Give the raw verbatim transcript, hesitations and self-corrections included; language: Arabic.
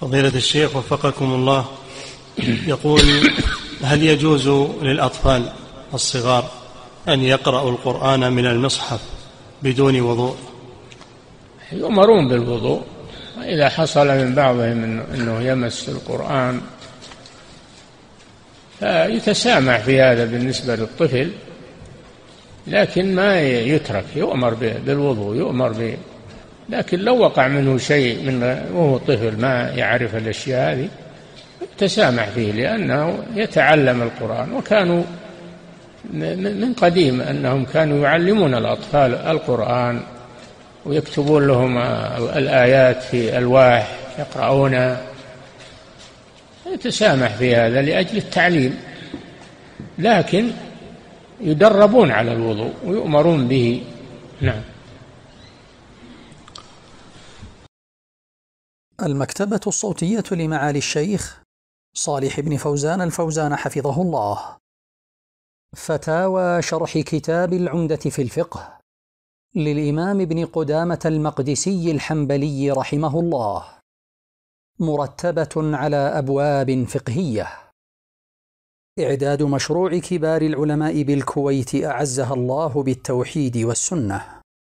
فضيلة الشيخ وفقكم الله، يقول: هل يجوز للأطفال الصغار أن يقرأوا القرآن من المصحف بدون وضوء؟ يؤمرون بالوضوء، وإذا حصل من بعضهم أنه يمس القرآن فيتسامح في هذا بالنسبة للطفل، لكن ما يترك، يؤمر بالوضوء، يؤمر به. لكن لو وقع منه شيء من وهو طفل ما يعرف الأشياء هذه يتسامح فيه، لأنه يتعلم القرآن، وكانوا من قديم أنهم كانوا يعلمون الأطفال القرآن ويكتبون لهم الآيات في ألواح يقرؤونها. يتسامح في هذا لأجل التعليم، لكن يدربون على الوضوء ويؤمرون به. نعم. المكتبة الصوتية لمعالي الشيخ صالح بن فوزان الفوزان حفظه الله، فتاوى شرح كتاب العمدة في الفقه للإمام بن قدامة المقدسي الحنبلي رحمه الله، مرتبة على أبواب فقهية. إعداد مشروع كبار العلماء بالكويت أعزها الله بالتوحيد والسنة.